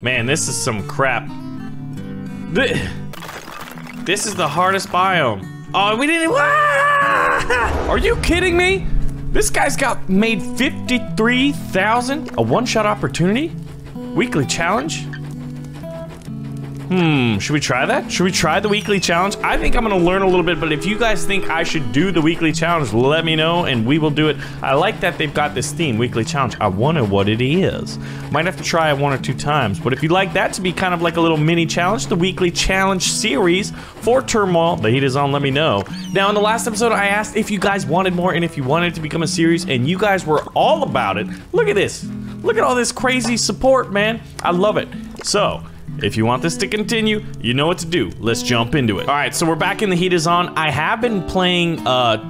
Man, this is some crap. This is the hardest biome. Oh, we didn't. Are you kidding me? This guy's got made 53,000. A one-shot opportunity? Weekly challenge? Should we try that? Should we try the weekly challenge? I think I'm gonna learn a little bit, but if you guys think I should do the weekly challenge, let me know and we will do it. I like that they've got this theme, weekly challenge. I wonder what it is. Might have to try it 1 or 2 times, but if you'd like that to be kind of like a little mini challenge, the weekly challenge series for Turmoil, The Heat is On, let me know. Now, in the last episode, I asked if you guys wanted more and if you wanted it to become a series, and you guys were all about it. Look at this. Look at all this crazy support, man. I love it. So, if you want this to continue, you know what to do. Let's jump into it. All right, so we're back in The Heat is On. I have been playing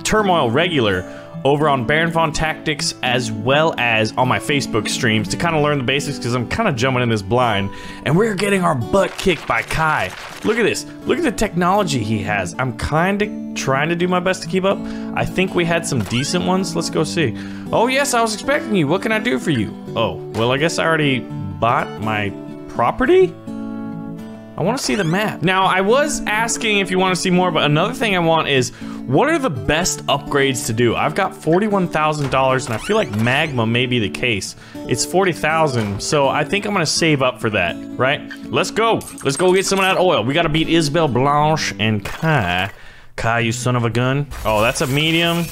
Turmoil regular over on Baron Von Tactics as well as on my Facebook streams to kind of learn the basics because I'm kind of jumping in this blind. And we're getting our butt kicked by Kai. Look at this. Look at the technology he has. I'm kind of trying to do my best to keep up. I think we had some decent ones. Let's go see. Oh, yes, I was expecting you. What can I do for you? Oh, well, I guess I already bought my property? I want to see the map. Now, I was asking if you want to see more, but another thing I want is, what are the best upgrades to do? I've got $41,000, and I feel like Magma may be the case. It's $40,000, so I think I'm going to save up for that, right? Let's go. Let's go get some of that oil. We got to beat Isabelle Blanche and Kai. Kai, you son of a gun. Oh, that's a medium.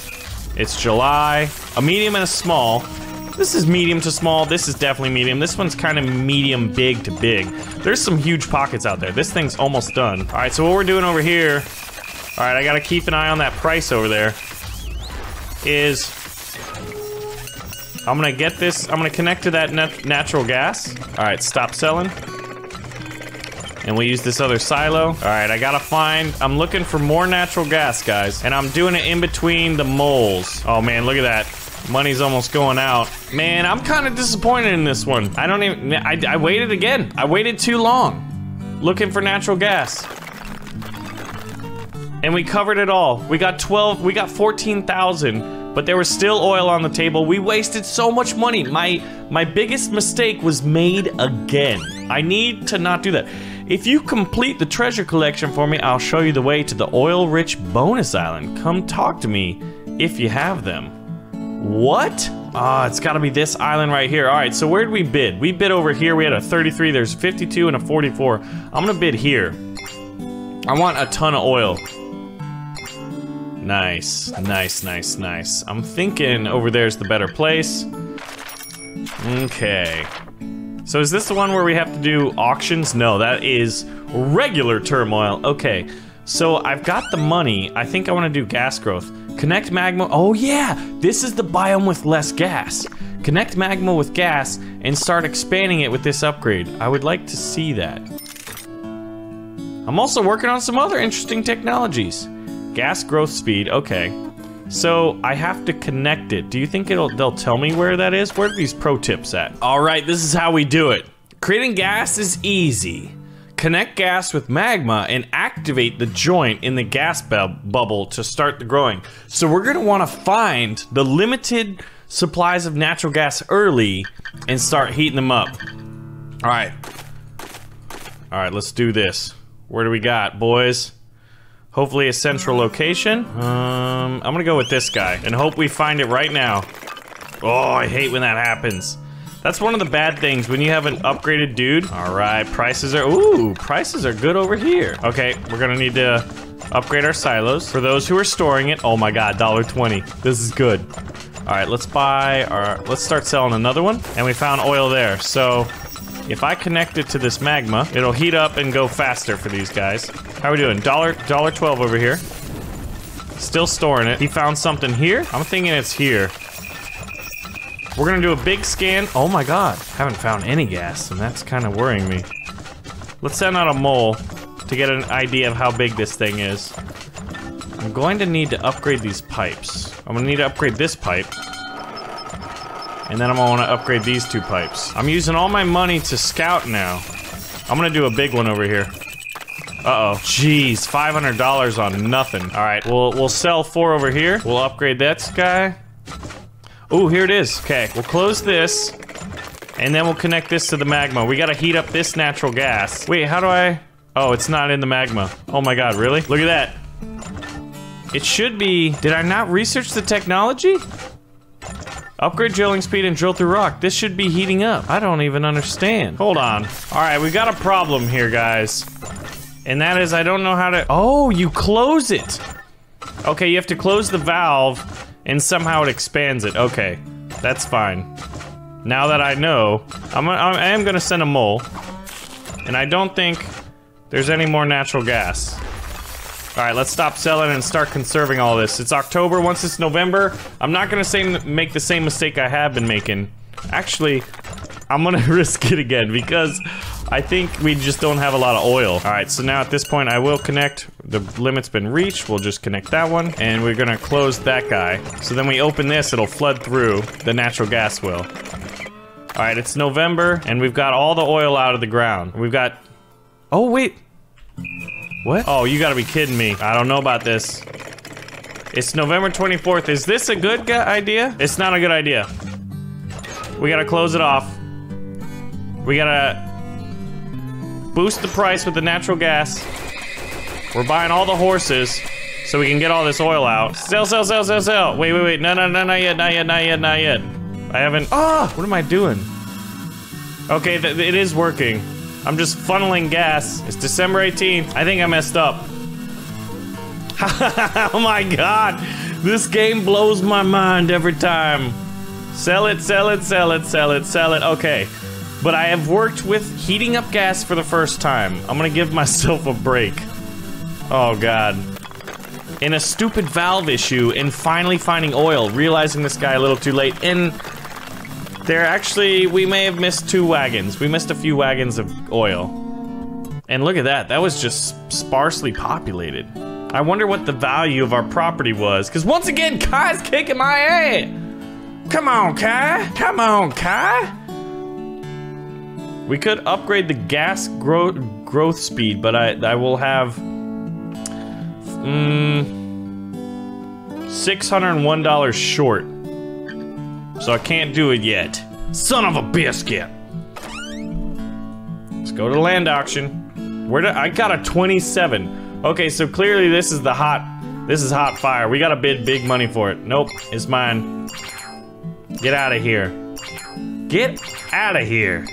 It's July. A medium and a small. This is medium to small. This is definitely medium. This one's kind of medium big to big. There's some huge pockets out there. This thing's almost done. All right, so what we're doing over here, all right, I gotta keep an eye on that price over there, is I'm gonna get this, I'm gonna connect to that natural gas. All right, stop selling. And we use this other silo. All right, I gotta find, I'm looking for more natural gas, guys. And I'm doing it in between the moles. Oh man, look at that. Money's almost going out. Man, I'm kind of disappointed in this one. I don't even, I waited again. I waited too long. Looking for natural gas. And we covered it all. We got 12, we got 14,000, but there was still oil on the table. We wasted so much money. My biggest mistake was made again. I need to not do that. If you complete the treasure collection for me, I'll show you the way to the oil-rich bonus island. Come talk to me if you have them. What? Ah, it's gotta be this island right here. All right, so where'd we bid? We bid over here. We had a 33, there's 52 and a 44. I'm gonna bid here. I want a ton of oil. Nice, nice, nice, nice. I'm thinking over there's the better place. Okay. So is this the one where we have to do auctions? No, that is regular Turmoil. Okay, so I've got the money. I think I wanna do gas growth. Connect magma, oh yeah, this is the biome with less gas. Connect magma with gas and start expanding it with this upgrade. I would like to see that. I'm also working on some other interesting technologies. Gas growth speed, okay. So I have to connect it. Do you think they'll tell me where that is? Where are these pro tips at? All right, this is how we do it. Creating gas is easy. Connect gas with magma and activate the joint in the gas bubble to start the growing. So we're gonna wanna find the limited supplies of natural gas early and start heating them up. All right. All right, let's do this. Where do we got, boys? Hopefully a central location. I'm gonna go with this guy and hope we find it right now. Oh, I hate when that happens. That's one of the bad things, when you have an upgraded dude. All right, prices are, ooh, prices are good over here. Okay, we're gonna need to upgrade our silos. For those who are storing it, oh my God, $1.20. This is good. All right, let's buy our, let's start selling another one. And we found oil there. So if I connect it to this magma, it'll heat up and go faster for these guys. How are we doing? $1.12 over here. Still storing it. He found something here? I'm thinking it's here. We're gonna do a big scan. Oh my God, haven't found any gas, and that's kind of worrying me. Let's send out a mole to get an idea of how big this thing is. I'm going to need to upgrade these pipes. I'm gonna need to upgrade this pipe. And then I'm gonna wanna upgrade these two pipes. I'm using all my money to scout now. I'm gonna do a big one over here. Uh-oh, jeez, $500 on nothing. All right, we'll sell 4 over here. We'll upgrade that guy. Ooh, here it is. Okay, we'll close this. And then we'll connect this to the magma. We gotta heat up this natural gas. Wait, how do I... Oh, it's not in the magma. Oh my god, really? Look at that. It should be... Did I not research the technology? Upgrade drilling speed and drill through rock. This should be heating up. I don't even understand. Hold on. Alright, we got a problem here, guys. And that is I don't know how to... Oh, you close it! Okay, you have to close the valve, and somehow it expands it. Okay, that's fine. Now that I know, I am gonna send a mole. And I don't think there's any more natural gas. Alright, let's stop selling and start conserving all this. It's October, once it's November, I'm not gonna make the same mistake I have been making. Actually, I'm gonna risk it again because I think we just don't have a lot of oil. Alright, so now at this point I will connect. The limit's been reached, we'll just connect that one. And we're gonna close that guy. So then we open this, it'll flood through. The natural gas will. Alright, it's November, and we've got all the oil out of the ground. We've got... Oh, wait! What? Oh, you gotta be kidding me. I don't know about this. It's November 24th. Is this a good idea? It's not a good idea. We gotta close it off. We gotta boost the price with the natural gas. We're buying all the horses so we can get all this oil out. Sell, sell, sell, sell, sell. Wait, wait, wait. No, no, no, not yet, not yet, not yet, not yet. I haven't... Ah! What am I doing? Okay, it is working. I'm just funneling gas. It's December 18th. I think I messed up. Oh my god! This game blows my mind every time. Sell it, sell it, sell it, sell it, sell it. Okay. But I have worked with heating up gas for the first time. I'm gonna give myself a break. Oh god. In a stupid valve issue and finally finding oil, realizing this guy a little too late, and there actually, we may have missed two wagons. We missed a few wagons of oil. And look at that, that was just sparsely populated. I wonder what the value of our property was, because once again, Kai's kicking my ass! Come on, Kai! Come on, Kai! We could upgrade the gas growth speed, but I will have... 601 short. So I can't do it yet. Son of a biscuit! Let's go to land auction. Where did I got a 27. Okay, so clearly this is the hot fire. We gotta bid big money for it. Nope, it's mine. Get out of here. Get out of here.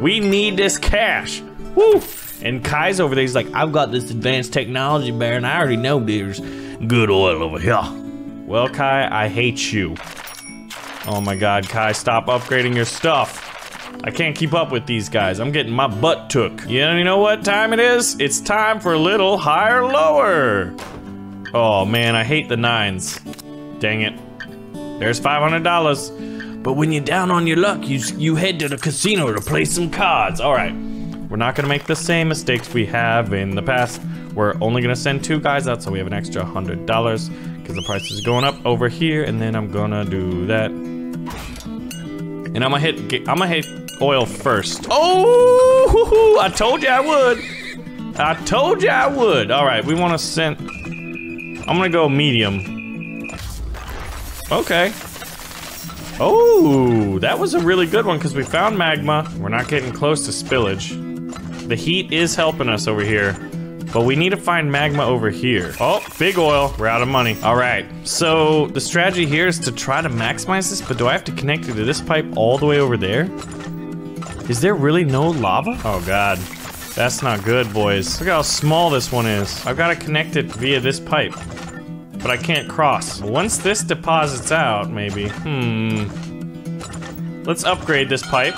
We need this cash. Woo! And Kai's over there, he's like, I've got this advanced technology, Baron. I already know there's good oil over here. Well, Kai, I hate you. Oh my god, Kai, stop upgrading your stuff. I can't keep up with these guys. I'm getting my butt took. You know what time it is? It's time for a little higher, lower. Oh man, I hate the nines. Dang it. There's $500. But when you're down on your luck, you head to the casino to play some cards. All right. We're not gonna make the same mistakes we have in the past. We're only gonna send two guys out, so we have an extra $100 because the price is going up over here. And then I'm gonna do that. And I'm gonna hit oil first. Oh! I told you I would. I told you I would. All right, we want to send. I'm gonna go medium. Okay. Oh, that was a really good one because we found magma. We're not getting close to spillage. The heat is helping us over here, but we need to find magma over here. Oh, big oil. We're out of money. All right, so the strategy here is to try to maximize this, but do I have to connect it to this pipe all the way over there? Is there really no lava? Oh, God. That's not good, boys. Look how small this one is. I've got to connect it via this pipe, but I can't cross. Once this deposits out, maybe. Let's upgrade this pipe.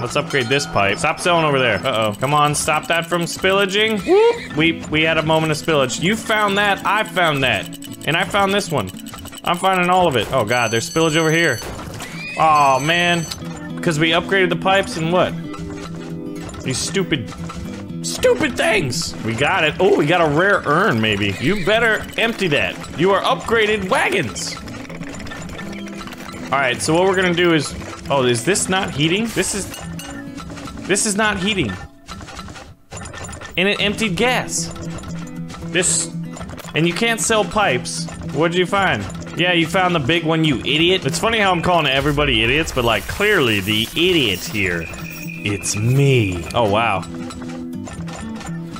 Let's upgrade this pipe. Stop selling over there. Uh-oh. Come on, stop that from spillaging. Whoop. We had a moment of spillage. You found that, I found that. And I found this one. I'm finding all of it. Oh god, there's spillage over here. Oh man. Because we upgraded the pipes and what? These stupid things. We got it. Oh, we got a rare urn maybe. You better empty that. You are upgraded wagons. All right, so what we're gonna do is, oh, is this not heating? This is not heating. And it emptied gas. And you can't sell pipes. What'd you find? Yeah, you found the big one, you idiot. It's funny how I'm calling everybody idiots, but like, clearly the idiot here, it's me. Oh, wow.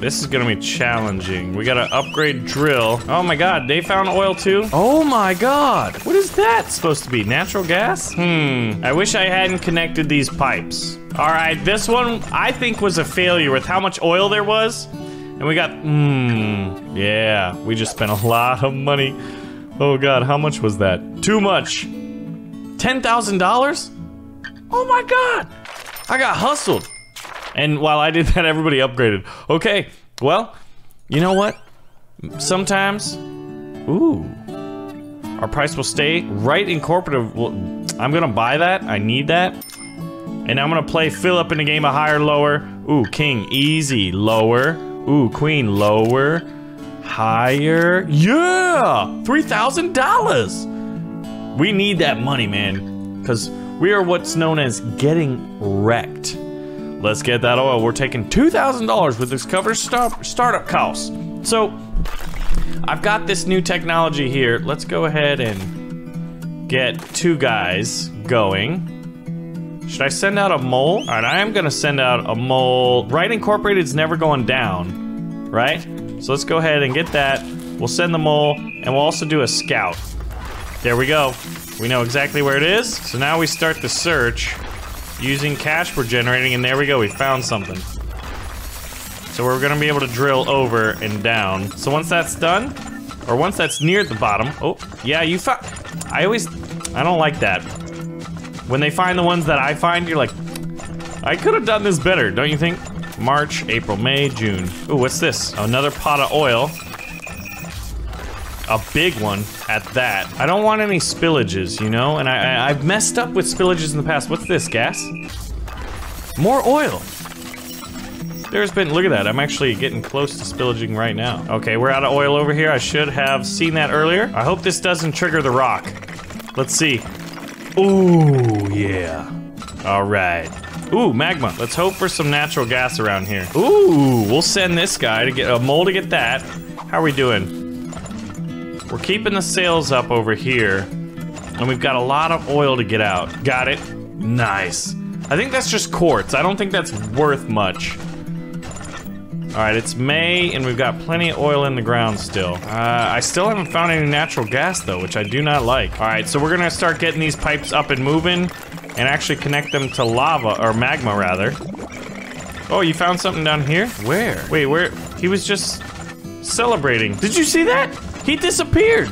This is gonna be challenging. We gotta upgrade drill. Oh my god, they found oil too? Oh my god! What is that supposed to be? Natural gas? I wish I hadn't connected these pipes. Alright, this one I think was a failure with how much oil there was. And we got, yeah, we just spent a lot of money. Oh god, how much was that? Too much. $10,000? Oh my god! I got hustled. And while I did that, everybody upgraded. Okay, well, you know what? Sometimes, our price will stay. Wright Incorporated, well, I'm gonna buy that, I need that. And I'm gonna play Philip in a game of higher, lower. Ooh, king, easy, lower. Ooh, queen, lower, higher. Yeah, $3,000. We need that money, man, because we are what's known as getting wrecked. Let's get that oil. We're taking $2,000 with this cover startup costs. So, I've got this new technology here. Let's go ahead and get two guys going. Should I send out a mole? All right, I am gonna send out a mole. Wright Incorporated is never going down, right? So let's go ahead and get that. We'll send the mole, and we'll also do a scout. There we go. We know exactly where it is. So now we start the search. Using cash we're generating, and there we go, we found something. So we're gonna be able to drill over and down. So once that's done, or once that's near the bottom, oh, yeah, you found, I don't like that. When they find the ones that I find, you're like, I could have done this better, don't you think? March, April, May, June. Ooh, what's this? Another pot of oil. A big one at that. I don't want any spillages, you know? And I've messed up with spillages in the past. What's this, gas? More oil. There's been, look at that. I'm actually getting close to spillaging right now. Okay, we're out of oil over here. I should have seen that earlier. I hope this doesn't trigger the rock. Let's see. Ooh, yeah. All right. Ooh, magma. Let's hope for some natural gas around here. Ooh, we'll send this guy to get a mole to get that. How are we doing? We're keeping the sails up over here, and we've got a lot of oil to get out. Got it? Nice. I think that's just quartz. I don't think that's worth much. Alright, it's May, and we've got plenty of oil in the ground still. I still haven't found any natural gas, though, which I do not like. Alright, so we're gonna start getting these pipes up and moving, and actually connect them to lava, or magma, rather. Oh, you found something down here? Where? Wait, where? He was just celebrating. Did you see that? He disappeared!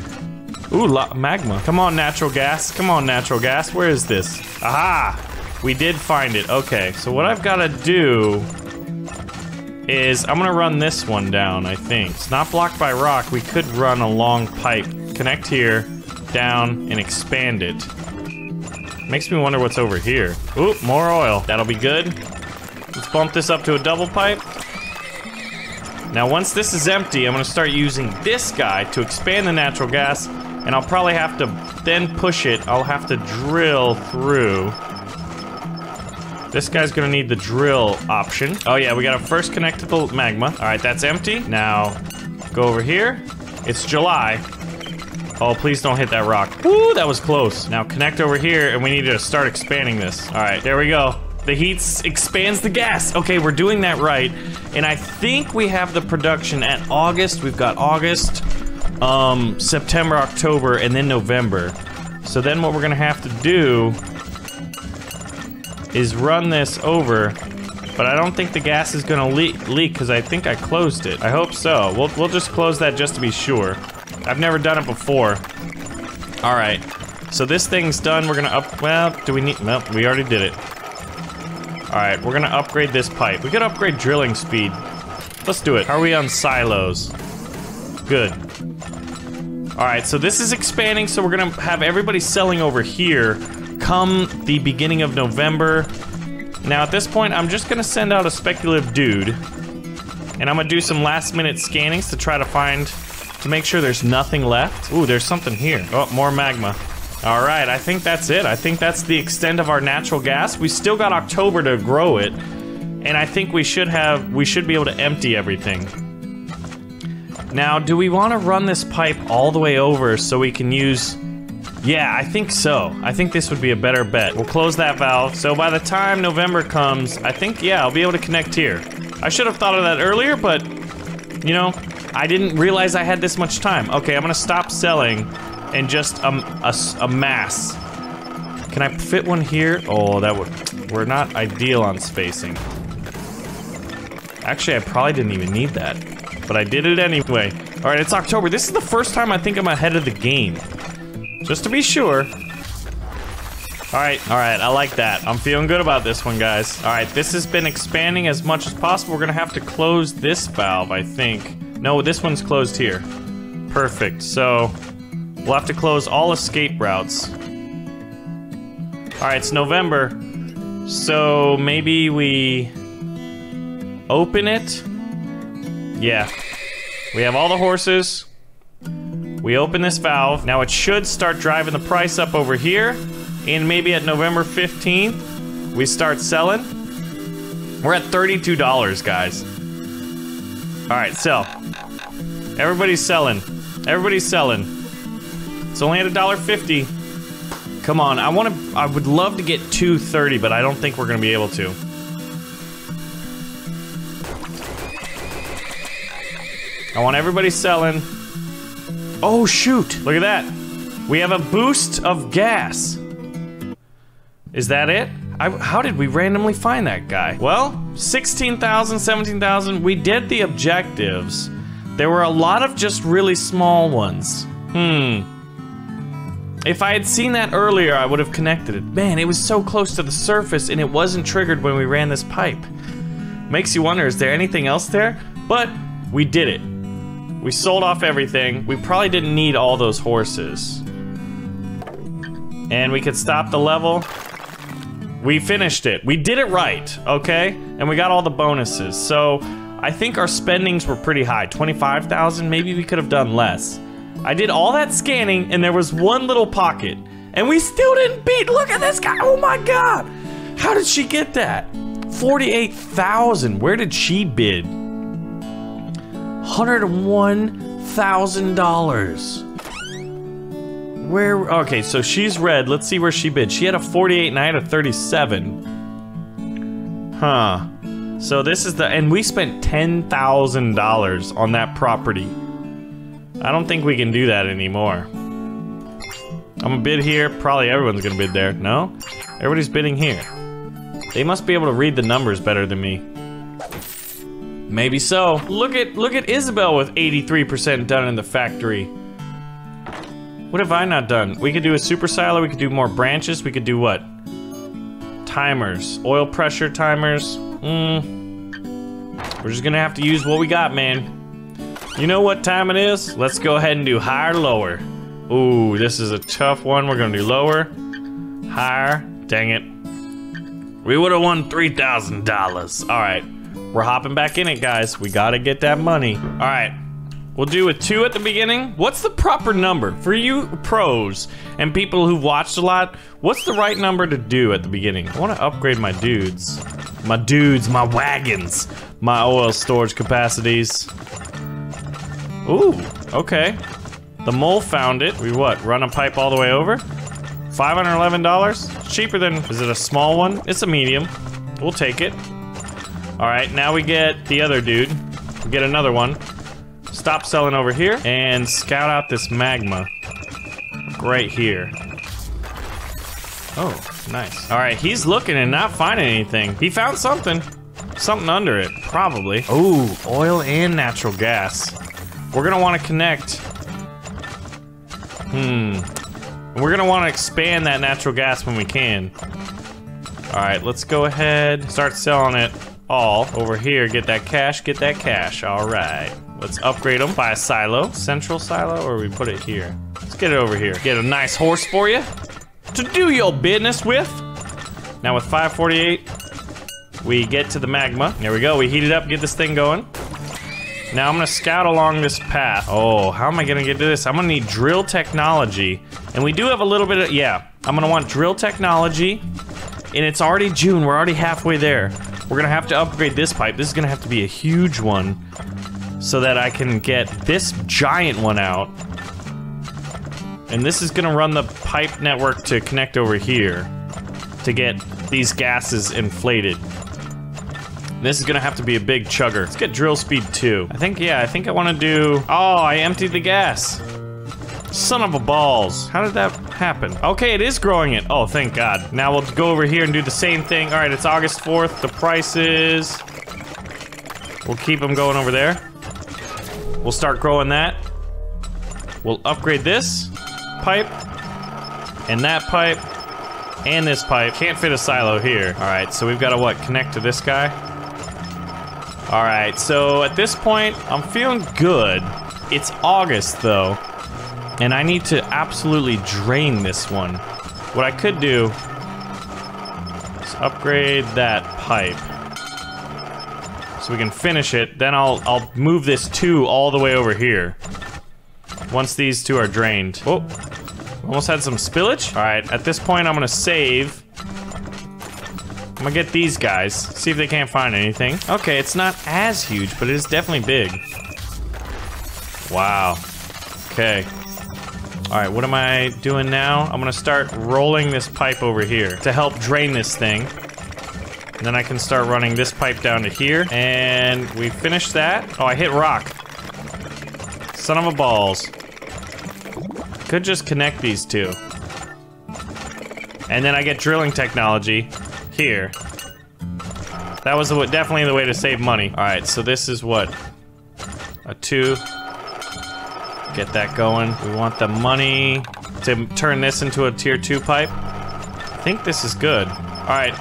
Ooh, magma. Come on, natural gas. Come on, natural gas. Where is this? Aha! We did find it. Okay, so what I've gotta do is I'm gonna run this one down, I think. It's not blocked by rock. We could run a long pipe. Connect here, down, and expand it. Makes me wonder what's over here. Ooh, more oil. That'll be good. Let's bump this up to a double pipe. Now once this is empty, I'm gonna start using this guy to expand the natural gas, and I'll probably have to then push it. I'll have to drill through. This guy's gonna need the drill option. Oh yeah, we gotta first connect to the magma. Alright, that's empty. Now, go over here. It's July. Oh, please don't hit that rock. Woo, that was close. Now connect over here, and we need to start expanding this. Alright, there we go. The heat expands the gas. Okay, we're doing that right. And I think we have the production at August. We've got August, September, October, and then November. So then what we're gonna have to do is run this over, but I don't think the gas is gonna leak because I think I closed it. I hope so. We'll just close that just to be sure. I've never done it before. All right, so this thing's done. We're gonna well, do we need, nope, we already did it. Alright, we're gonna upgrade this pipe. We could upgrade drilling speed. Let's do it. How are we on silos? Good. Alright, so this is expanding, so we're gonna have everybody selling over here come the beginning of November. Now, at this point, I'm just gonna send out a speculative dude. And I'm gonna do some last-minute scannings to try to find, to make sure there's nothing left. Ooh, there's something here. Oh, more magma. All right, I think that's it. I think that's the extent of our natural gas. We still got October to grow it, and I think we should be able to empty everything. Now, do we want to run this pipe all the way over so we can use Yeah, I think so. I think this would be a better bet. We'll close that valve. So by the time November comes, I think, yeah, I'll be able to connect here. I should have thought of that earlier, but, you know, I didn't realize I had this much time. Okay, I'm gonna stop selling and just amass. Can I fit one here? Oh, that would... We're not ideal on spacing. Actually, I probably didn't even need that, but I did it anyway. Alright, it's October. This is the first time I think I'm ahead of the game. Just to be sure. Alright, I like that. I'm feeling good about this one, guys. Alright, this has been expanding as much as possible. We're gonna have to close this valve, I think. No, this one's closed here. Perfect, so... We'll have to close all escape routes. Alright, it's November. So, maybe we... open it? Yeah. We have all the horses. We open this valve. Now it should start driving the price up over here. And maybe at November 15th, we start selling. We're at $32, guys. Alright, sell. Everybody's selling. Everybody's selling. It's only at $1.50. Come on, I would love to get $2.30, but I don't think we're gonna be able to. I want everybody selling. Oh, shoot! Look at that! We have a boost of gas! Is that it? How did we randomly find that guy? Well, 16,000, 17,000, we did the objectives. There were a lot of just really small ones. If I had seen that earlier, I would have connected it. Man, it was so close to the surface and it wasn't triggered when we ran this pipe. Makes you wonder, is there anything else there? But, we did it. We sold off everything. We probably didn't need all those horses. And we could stop the level. We finished it. We did it right, okay? And we got all the bonuses. So, I think our spendings were pretty high. 25,000, maybe we could have done less. I did all that scanning and there was one little pocket. And we still didn't beat. Look at this guy. Oh my god. How did she get that? 48,000. Where did she bid? $101,000. Where? Okay, so she's red. Let's see where she bid. She had a 48 and I had a 37. Huh. So this is the... And we spent $10,000 on that property. I don't think we can do that anymore. I'm gonna bid here. Probably everyone's gonna bid there. No? Everybody's bidding here. They must be able to read the numbers better than me. Maybe so. Look at Isabelle with 83% done in the factory. What have I not done? We could do a super silo, we could do more branches, we could do what? Timers. Oil pressure timers. We're just gonna have to use what we got, man. You know what time it is? Let's go ahead and do higher, lower. Ooh, this is a tough one. We're gonna do lower. Higher. Dang it. We would have won $3,000. Alright. We're hopping back in it, guys. We gotta get that money. Alright. We'll do a 2 at the beginning. What's the proper number? For you pros and people who've watched a lot, what's the right number to do at the beginning? I wanna upgrade my dudes. My dudes, my wagons. My oil storage capacities. Ooh, okay. The mole found it. We what? Run a pipe all the way over? $511? Cheaper than... Is it a small one? It's a medium. We'll take it. Alright, now we get the other dude. We get another one. Stop selling over here and scout out this magma. Right here. Oh, nice. Alright, he's looking and not finding anything. He found something. Something under it, probably. Ooh, oil and natural gas. We're gonna wanna connect. We're gonna wanna expand that natural gas when we can. Alright, let's go ahead, start selling it. All over here, get that cash, get that cash. Alright, let's upgrade them by a silo. Central silo, or we put it here? Let's get it over here. Get a nice horse for you to do your business with. Now with 548, we get to the magma. There we go, we heat it up, get this thing going. Now I'm gonna scout along this path. Oh, how am I gonna get to this? I'm gonna need drill technology. And we do have a little bit of, yeah, I'm gonna want drill technology. And it's already June, we're already halfway there. We're gonna have to upgrade this pipe. This is gonna have to be a huge one so that I can get this giant one out. And this is gonna run the pipe network to connect over here to get these gases inflated. This is gonna have to be a big chugger. Let's get drill speed 2. I think I wanna do... Oh, I emptied the gas. Son of a balls. How did that happen? Okay, it is growing it. Oh, thank God. Now we'll go over here and do the same thing. All right, it's August 4th. The price is... We'll keep them going over there. We'll start growing that. We'll upgrade this pipe and that pipe and this pipe. Can't fit a silo here. All right, so we've got to, what, connect to this guy? All right, so at this point, I'm feeling good. It's August, though, and I need to absolutely drain this one. What I could do is upgrade that pipe so we can finish it. Then I'll move this 2 all the way over here. Once these 2 are drained. Oh, almost had some spillage. All right, at this point, I'm gonna save. I'm gonna get these guys, see if they can't find anything. Okay, it's not as huge, but it is definitely big. Wow, okay. All right, what am I doing now? I'm gonna start rolling this pipe over here to help drain this thing. And then I can start running this pipe down to here. And we finish that. Oh, I hit rock. Son of a balls. Could just connect these 2. And then I get drilling technology here. That was definitely the way to save money. All right, so this is what? A 2. Get that going. We want the money to turn this into a tier 2 pipe. I think this is good. All right.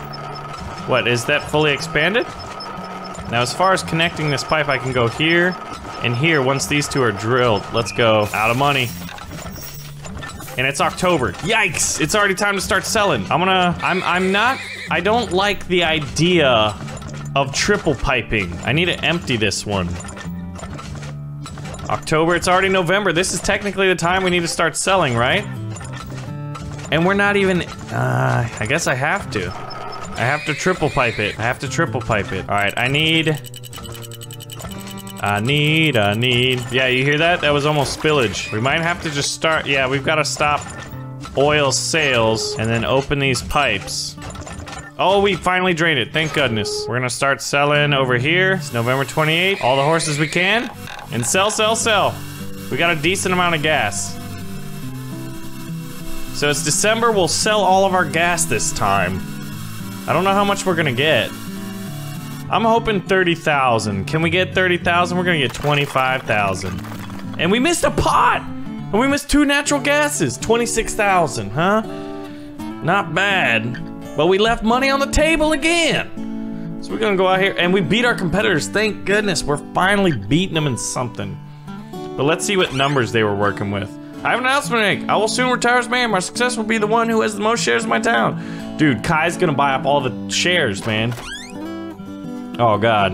What, is that fully expanded? Now, as far as connecting this pipe, I can go here. And here, once these 2 are drilled, let's go. Out of money. And it's October. Yikes! It's already time to start selling. I don't like the idea of triple piping. I need to empty this one. October, it's already November. This is technically the time we need to start selling, right? And we're not even... I guess I have to. I have to triple pipe it. Alright, I need. Yeah, you hear that? That was almost spillage. We might have to just start. Yeah, we've got to stop oil sales and then open these pipes. Oh, we finally drained it. Thank goodness. We're going to start selling over here. It's November 28th. All the horses we can. And sell, sell, sell. We got a decent amount of gas. So it's December. We'll sell all of our gas this time. I don't know how much we're going to get. I'm hoping 30,000. Can we get 30,000? We're gonna get 25,000. And we missed a pot! And we missed 2 natural gases. 26,000, huh? Not bad. But we left money on the table again. So we're gonna go out here and we beat our competitors. Thank goodness, we're finally beating them in something. But let's see what numbers they were working with. I have an announcement to make. I will soon retire as mayor. My success will be the one who has the most shares in my town. Dude, Kai's gonna buy up all the shares, man. Oh God,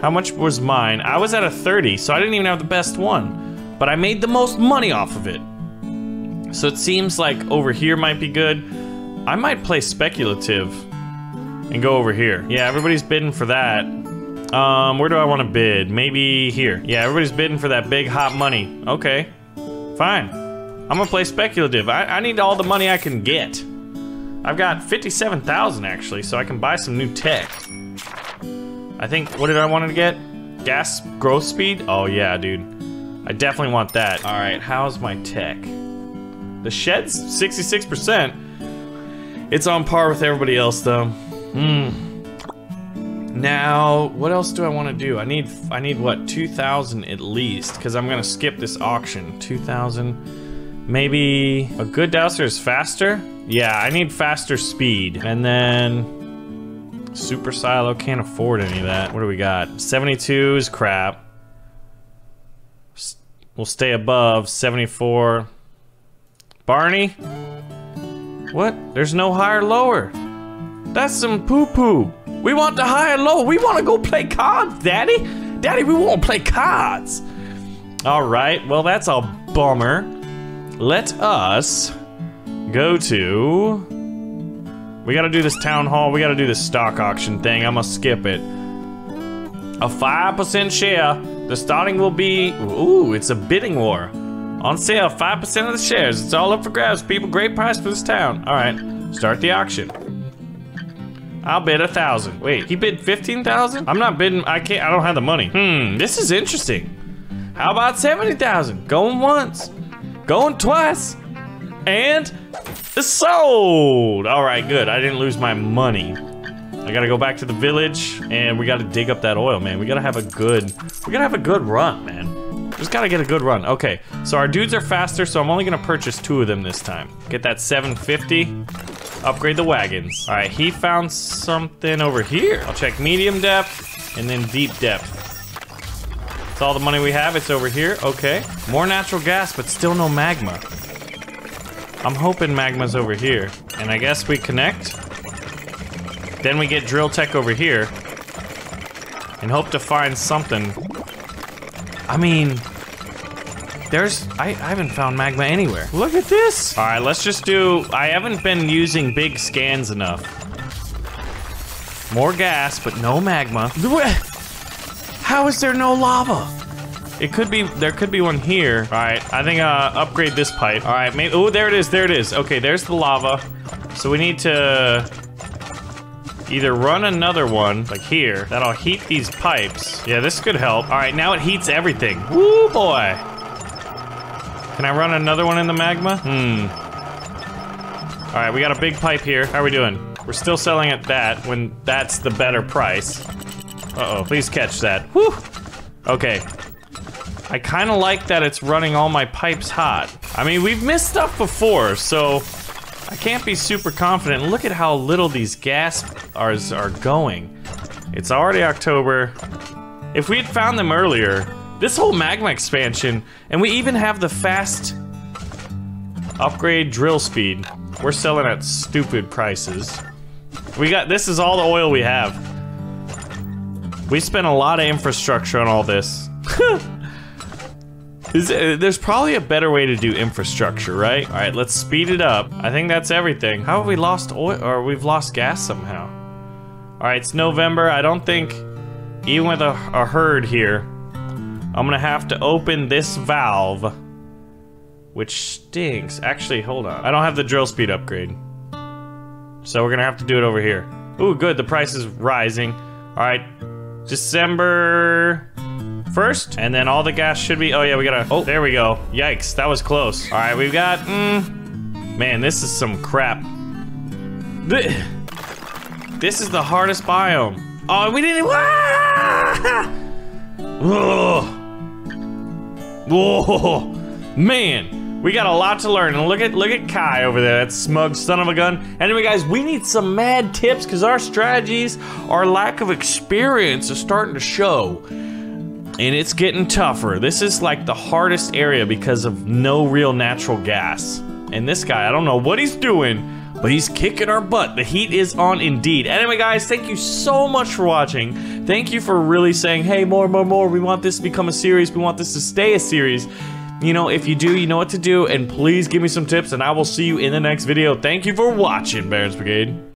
how much was mine? I was at a 30, so I didn't even have the best one, but I made the most money off of it. So it seems like over here might be good. I might play speculative and go over here. Yeah, everybody's bidding for that. Where do I want to bid? Maybe here. Yeah, everybody's bidding for that big hot money. Okay, fine. I'm gonna play speculative. I need all the money I can get. I've got 57,000 actually, so I can buy some new tech. I think, what did I want to get? Gas growth speed? Oh yeah, dude. I definitely want that. All right, how's my tech? The shed's 66%. It's on par with everybody else though. Now, what else do I want to do? I need what, 2,000 at least, because I'm gonna skip this auction. 2,000, maybe a good douser is faster? Yeah, I need faster speed. And then, super silo, can't afford any of that. What do we got? 72 is crap. We'll stay above 74. Barney? What? There's no higher lower. That's some poo-poo. We want the higher low. We want to go play cards, Daddy. Daddy, we want to play cards. All right, well, that's a bummer. Let us go to... We gotta do this town hall, we gotta do this stock auction thing, I'm gonna skip it. A 5% share, the starting will be... Ooh, it's a bidding war. On sale, 5% of the shares. It's all up for grabs, people. Great price for this town. All right, start the auction. I'll bid 1,000. Wait, he bid 15,000? I'm not bidding. I don't have the money. This is interesting. How about 70,000? Going once, going twice, and it's sold. All right, good. I didn't lose my money. I gotta go back to the village, and we gotta dig up that oil, man. We gotta have a good run, man. Just gotta get a good run. Okay, so our dudes are faster, so I'm only gonna purchase 2 of them this time. Get that 750. Upgrade the wagons. All right, he found something over here. I'll check medium depth and then deep depth. It's all the money we have. It's over here. Okay. More natural gas, but still no magma. I'm hoping magma's over here. And I guess we connect. Then we get drill tech over here. And hope to find something. I mean, there's... I haven't found magma anywhere. Look at this. All right, let's just do... I haven't been using big scans enough. More gas, but no magma. How is there no lava? It could be, there could be one here. All right, I think upgrade this pipe. All right, maybe, oh, there it is, there it is. Okay, there's the lava. So we need to either run another one, like here, that'll heat these pipes. Yeah, this could help. All right, now it heats everything. Woo, boy. Can I run another one in the magma? All right, we got a big pipe here. How are we doing? We're still selling at that when that's the better price. Uh-oh, please catch that. Whew! Okay. I kind of like that it's running all my pipes hot. I mean, we've missed stuff before, so I can't be super confident. Look at how little these gas are going. It's already October. If we had found them earlier, this whole magma expansion, and we even have the fast upgrade drill speed. We're selling at stupid prices. We got, this is all the oil we have. We spent a lot of infrastructure on all this. There's probably a better way to do infrastructure, right? All right, let's speed it up. I think that's everything. How have we lost oil? Or we've lost gas somehow. All right, it's November. I don't think, even with a herd here, I'm gonna have to open this valve, which stinks. Actually, hold on. I don't have the drill speed upgrade. So we're gonna have to do it over here. Ooh, good, the price is rising. All right. December 1st, and then all the gas should be, oh yeah, we gotta, oh, there we go. Yikes, that was close. All right, we've got, man, this is some crap. This is the hardest biome. Oh, we didn't, whoa, man, we got a lot to learn. And look at Kai over there, that smug son of a gun. Anyway, guys, we need some mad tips because our strategies, our lack of experience is starting to show. And it's getting tougher. This is like the hardest area because of no real natural gas. And this guy, I don't know what he's doing, but he's kicking our butt. The heat is on indeed. Anyway, guys, thank you so much for watching. Thank you for really saying, hey, more. We want this to become a series. We want this to stay a series. You know, if you do, you know what to do. And please give me some tips, and I will see you in the next video. Thank you for watching, Baron's Brigade.